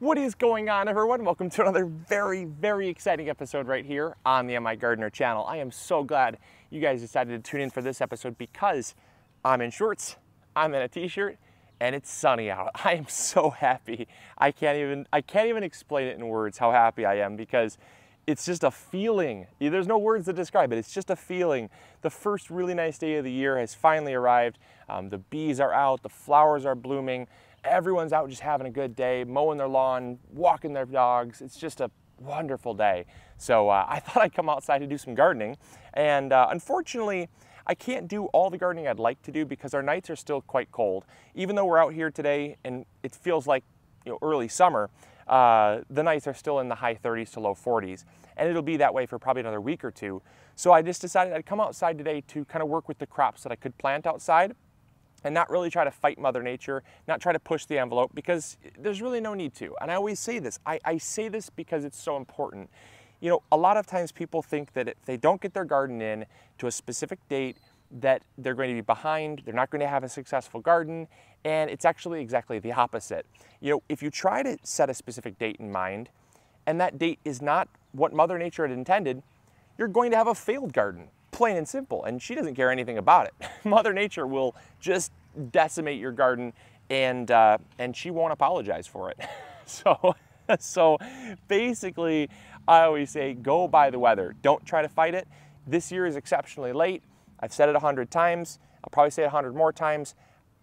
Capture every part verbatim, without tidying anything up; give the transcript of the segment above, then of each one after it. What is going on, everyone? Welcome to another very, very exciting episode right here on the MIgardener channel. I am so glad you guys decided to tune in for this episode because I'm in shorts, I'm in a t-shirt, and it's sunny out. I am so happy. I can't even, I can't even explain it in words how happy I am because it's just a feeling. There's no words to describe it. It's just a feeling. The first really nice day of the year has finally arrived. Um, the bees are out, the flowers are blooming. Everyone's out just having a good day, mowing their lawn, walking their dogs. It's just a wonderful day. So uh, I thought I'd come outside to do some gardening. And uh, unfortunately, I can't do all the gardening I'd like to do because our nights are still quite cold. Even though we're out here today and it feels like, you know, early summer, uh, the nights are still in the high thirties to low forties. And it'll be that way for probably another week or two. So I just decided I'd come outside today to kind of work with the crops that I could plant outside and not really try to fight Mother Nature, not try to push the envelope, because there's really no need to. And I always say this. I, I say this because it's so important. You know, a lot of times people think that if they don't get their garden in to a specific date, that they're going to be behind, they're not going to have a successful garden, and it's actually exactly the opposite. You know, if you try to set a specific date in mind, and that date is not what Mother Nature had intended, you're going to have a failed garden. Plain and simple, and she doesn't care anything about it. Mother Nature will just decimate your garden, and uh, and she won't apologize for it. so, so basically, I always say, go by the weather. Don't try to fight it. This year is exceptionally late. I've said it a hundred times. I'll probably say it a hundred more times.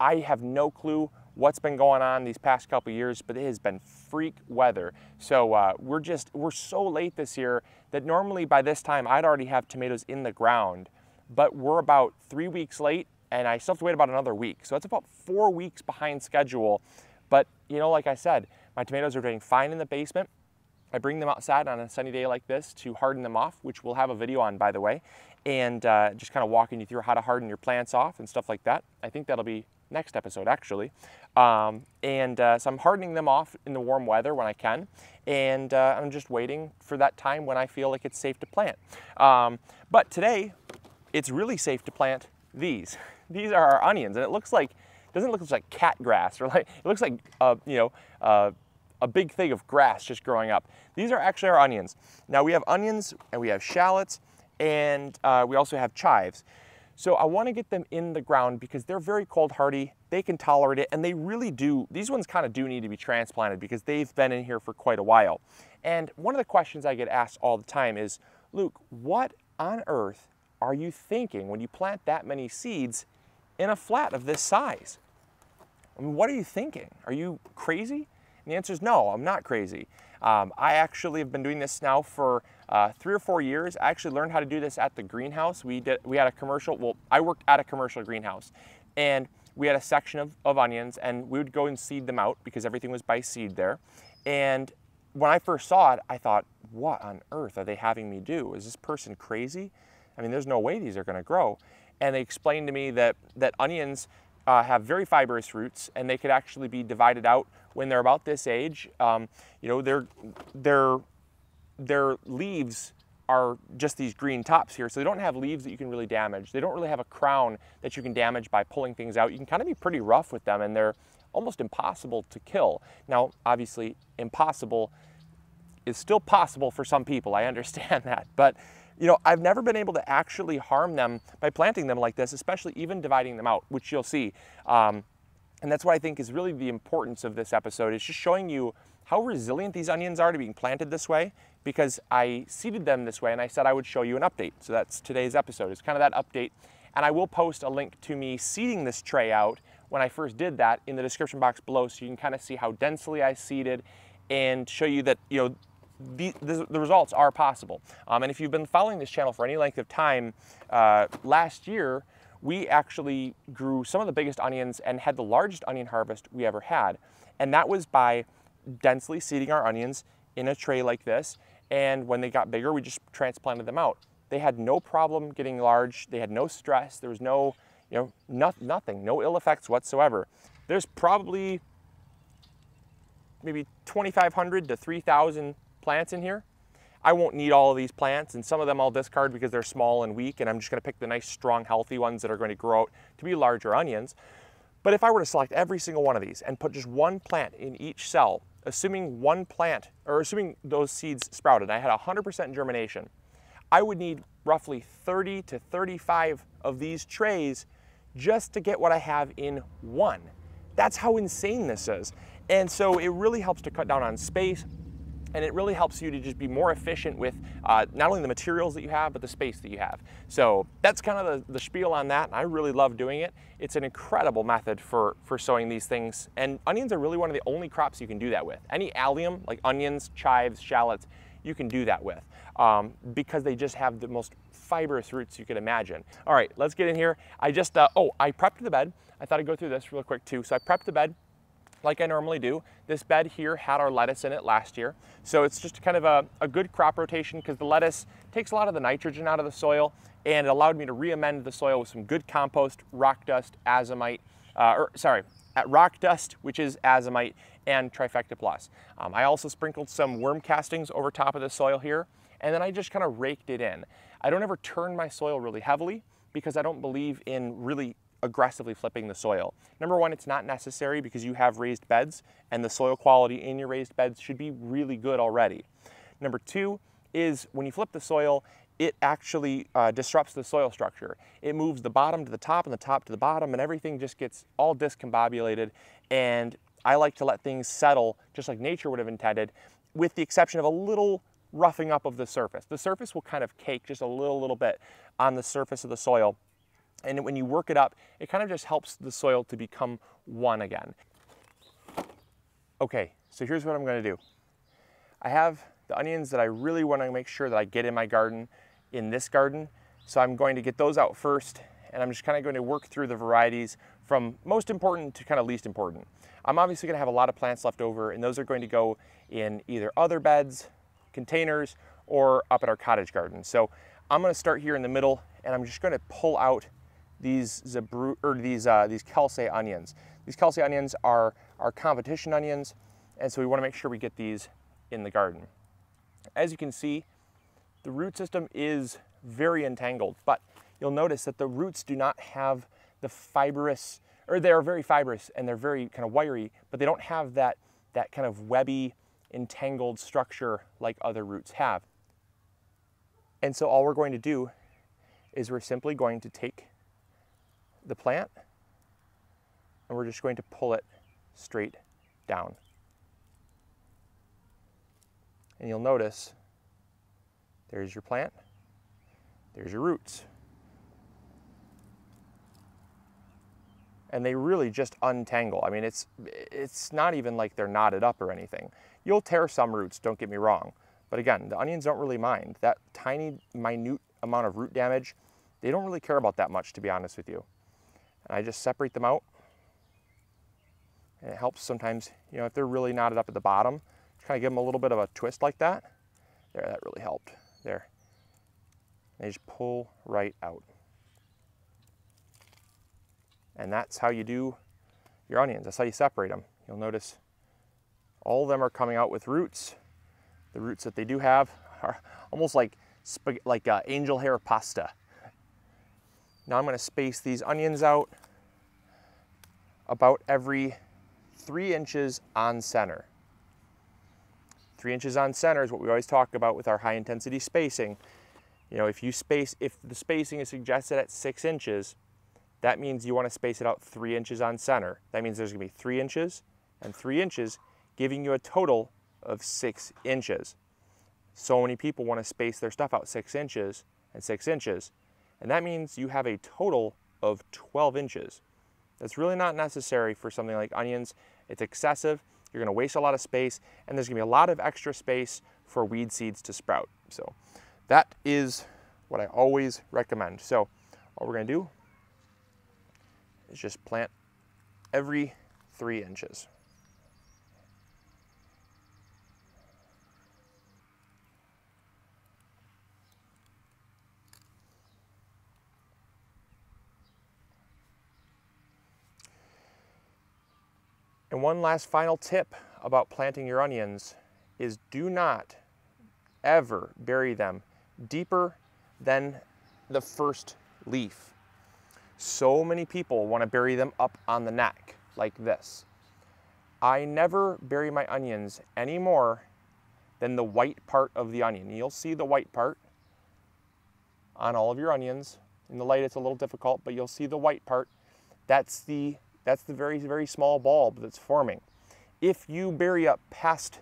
I have no clue what's been going on these past couple years, but it has been freak weather. So uh, we're just, we're so late this year that normally by this time I'd already have tomatoes in the ground, but we're about three weeks late and I still have to wait about another week. So that's about four weeks behind schedule. But you know, like I said, my tomatoes are doing fine in the basement. I bring them outside on a sunny day like this to harden them off, which we'll have a video on, by the way, and uh, just kind of walking you through how to harden your plants off and stuff like that. I think that'll be next episode, actually. Um, and uh, so I'm hardening them off in the warm weather when I can, and uh, I'm just waiting for that time when I feel like it's safe to plant. Um, but today, it's really safe to plant these. These are our onions, and it looks like, doesn't look like cat grass, or like, it looks like, uh, you know, uh, a big thing of grass just growing up. These are actually our onions. Now we have onions and we have shallots and uh, we also have chives. So I want to get them in the ground because they're very cold hardy, they can tolerate it, and they really do, these ones kind of do need to be transplanted because they've been in here for quite a while. And one of the questions I get asked all the time is, Luke, what on earth are you thinking when you plant that many seeds in a flat of this size? I mean, what are you thinking? Are you crazy? And the answer is no, I'm not crazy. Um, I actually have been doing this now for uh, three or four years. I actually learned how to do this at the greenhouse. We did. We had a commercial, well, I worked at a commercial greenhouse, and we had a section of, of onions, and we would go and seed them out because everything was by seed there. And when I first saw it, I thought, what on earth are they having me do? Is this person crazy? I mean, there's no way these are gonna grow. And they explained to me that, that onions Uh, have very fibrous roots, and they could actually be divided out when they're about this age. Um, you know, their, their, their leaves are just these green tops here, so they don't have leaves that you can really damage. They don't really have a crown that you can damage by pulling things out. You can kind of be pretty rough with them, and they're almost impossible to kill. Now, obviously, impossible is still possible for some people. I understand that, but you know, I've never been able to actually harm them by planting them like this, especially even dividing them out, which you'll see. Um, and that's what I think is really the importance of this episode, is just showing you how resilient these onions are to being planted this way, because I seeded them this way and I said I would show you an update. So that's today's episode. It's kind of that update. And I will post a link to me seeding this tray out when I first did that in the description box below, so you can kind of see how densely I seeded and show you that, you know, The, the, the results are possible. Um, and if you've been following this channel for any length of time, uh, last year we actually grew some of the biggest onions and had the largest onion harvest we ever had. And that was by densely seeding our onions in a tray like this. And when they got bigger, we just transplanted them out. They had no problem getting large. They had no stress. There was no, you know, no, nothing, no ill effects whatsoever. There's probably maybe twenty-five hundred to three thousand plants in here. I won't need all of these plants, and some of them I'll discard because they're small and weak, and I'm just going to pick the nice, strong, healthy ones that are going to grow out to be larger onions. But if I were to select every single one of these and put just one plant in each cell assuming one plant, or assuming those seeds sprouted, I had one hundred percent germination, I would need roughly thirty to thirty-five of these trays just to get what I have in one. That's how insane this is. And so it really helps to cut down on space, and it really helps you to just be more efficient with uh, not only the materials that you have, but the space that you have. So that's kind of the, the spiel on that, and I really love doing it. It's an incredible method for, for sowing these things, and onions are really one of the only crops you can do that with. Any allium, like onions, chives, shallots, you can do that with um, because they just have the most fibrous roots you could imagine. All right, let's get in here. I just, uh, oh, I prepped the bed. I thought I'd go through this real quick too. So I prepped the bed like I normally do. This bed here had our lettuce in it last year. So it's just kind of a, a good crop rotation because the lettuce takes a lot of the nitrogen out of the soil, and it allowed me to re-amend the soil with some good compost, rock dust, azomite, uh, or sorry, at rock dust, which is azomite, and Trifecta Plus. Um, I also sprinkled some worm castings over top of the soil here, and then I just kind of raked it in. I don't ever turn my soil really heavily because I don't believe in really aggressively flipping the soil. Number one, it's not necessary because you have raised beds, and the soil quality in your raised beds should be really good already. Number two is when you flip the soil, it actually uh, disrupts the soil structure. It moves the bottom to the top and the top to the bottom, and everything just gets all discombobulated. And I like to let things settle just like nature would have intended, with the exception of a little roughing up of the surface. The surface will kind of cake just a little, little bit on the surface of the soil. And when you work it up, it kind of just helps the soil to become one again. Okay, so here's what I'm gonna do. I have the onions that I really wanna make sure that I get in my garden, in this garden. So I'm going to get those out first, and I'm just kind of going to work through the varieties from most important to kind of least important. I'm obviously gonna have a lot of plants left over, and those are going to go in either other beds, containers, or up at our cottage garden. So I'm gonna start here in the middle, and I'm just gonna pull out these zabru or these uh, these Kelsey onions. These Kelsey onions are our competition onions, and so we want to make sure we get these in the garden. As you can see, the root system is very entangled, but you'll notice that the roots do not have the fibrous, or they are very fibrous and they're very kind of wiry, but they don't have that that kind of webby, entangled structure like other roots have. And so all we're going to do is we're simply going to take the plant, and we're just going to pull it straight down. And you'll notice there's your plant, there's your roots. And they really just untangle. I mean, it's, it's not even like they're knotted up or anything. You'll tear some roots, don't get me wrong. But again, the onions don't really mind. That tiny, minute amount of root damage, they don't really care about that much, to be honest with you. And I just separate them out, and it helps sometimes, you know, if they're really knotted up at the bottom, just kind of give them a little bit of a twist like that. There, that really helped. There. And they just pull right out. And that's how you do your onions. That's how you separate them. You'll notice all of them are coming out with roots. The roots that they do have are almost like like uh, angel hair pasta. Now I'm going to space these onions out about every three inches on center. Three inches on center is what we always talk about with our high intensity spacing. You know, if you space, if the spacing is suggested at six inches, that means you want to space it out three inches on center. That means there's going to be three inches and three inches, giving you a total of six inches. So many people want to space their stuff out six inches and six inches. And that means you have a total of twelve inches. That's really not necessary for something like onions. It's excessive, you're gonna waste a lot of space, and there's gonna be a lot of extra space for weed seeds to sprout. So that is what I always recommend. So all we're gonna do is just plant every three inches. And one last final tip about planting your onions is do not ever bury them deeper than the first leaf. So many people want to bury them up on the neck like this. I never bury my onions any more than the white part of the onion. You'll see the white part on all of your onions. In the light it's a little difficult, but you'll see the white part. That's the, that's the very, very small bulb that's forming. If you bury up past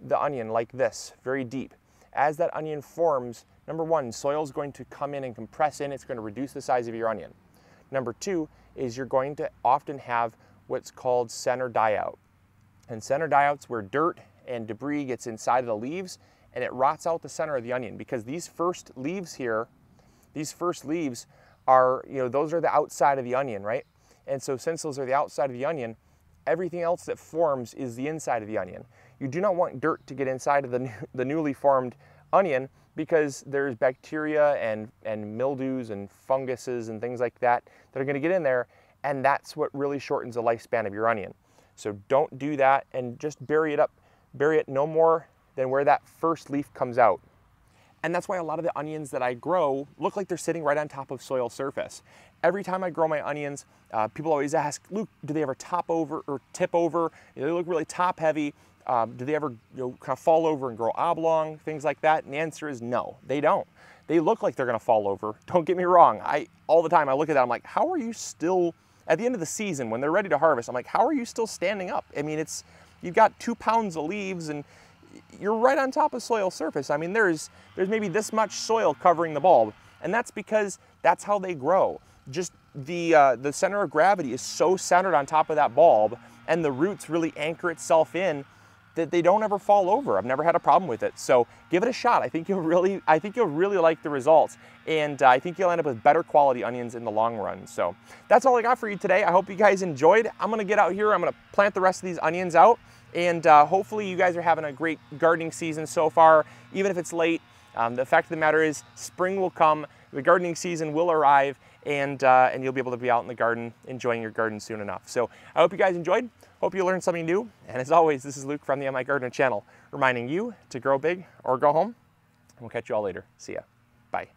the onion like this, very deep, as that onion forms, number one, soil is going to come in and compress in. It's going to reduce the size of your onion. Number two is you're going to often have what's called center die-out. And center die-out's where dirt and debris gets inside of the leaves and it rots out the center of the onion, because these first leaves here, these first leaves are, you know, those are the outside of the onion, right? And so since those are the outside of the onion, everything else that forms is the inside of the onion. You do not want dirt to get inside of the, new, the newly formed onion, because there's bacteria and, and mildews and funguses and things like that that are gonna get in there, and that's what really shortens the lifespan of your onion. So don't do that, and just bury it up. Bury it no more than where that first leaf comes out. And that's why a lot of the onions that I grow look like they're sitting right on top of soil surface. Every time I grow my onions, uh, people always ask, Luke, do they ever top over or tip over? You know, they look really top heavy. Um, do they ever, you know, kind of fall over and grow oblong, things like that? And the answer is no, they don't. They look like they're gonna fall over. Don't get me wrong. I all the time I look at that, I'm like, how are you still, at the end of the season when they're ready to harvest, I'm like, how are you still standing up? I mean, it's, you've got two pounds of leaves and you're right on top of soil surface. I mean, there's, there's maybe this much soil covering the bulb, and that's because that's how they grow. Just the, uh, the center of gravity is so centered on top of that bulb, and the roots really anchor itself in that they don't ever fall over. I've never had a problem with it. So give it a shot. I think you'll really, I think you'll really like the results. And uh, I think you'll end up with better quality onions in the long run. So that's all I got for you today. I hope you guys enjoyed. I'm gonna get out here, I'm gonna plant the rest of these onions out. And uh, hopefully you guys are having a great gardening season so far, even if it's late. Um, the fact of the matter is spring will come, the gardening season will arrive, and, uh, and you'll be able to be out in the garden enjoying your garden soon enough. So I hope you guys enjoyed. Hope you learned something new. And as always, this is Luke from the MIGardener channel, reminding you to grow big or go home. And we'll catch you all later. See ya. Bye.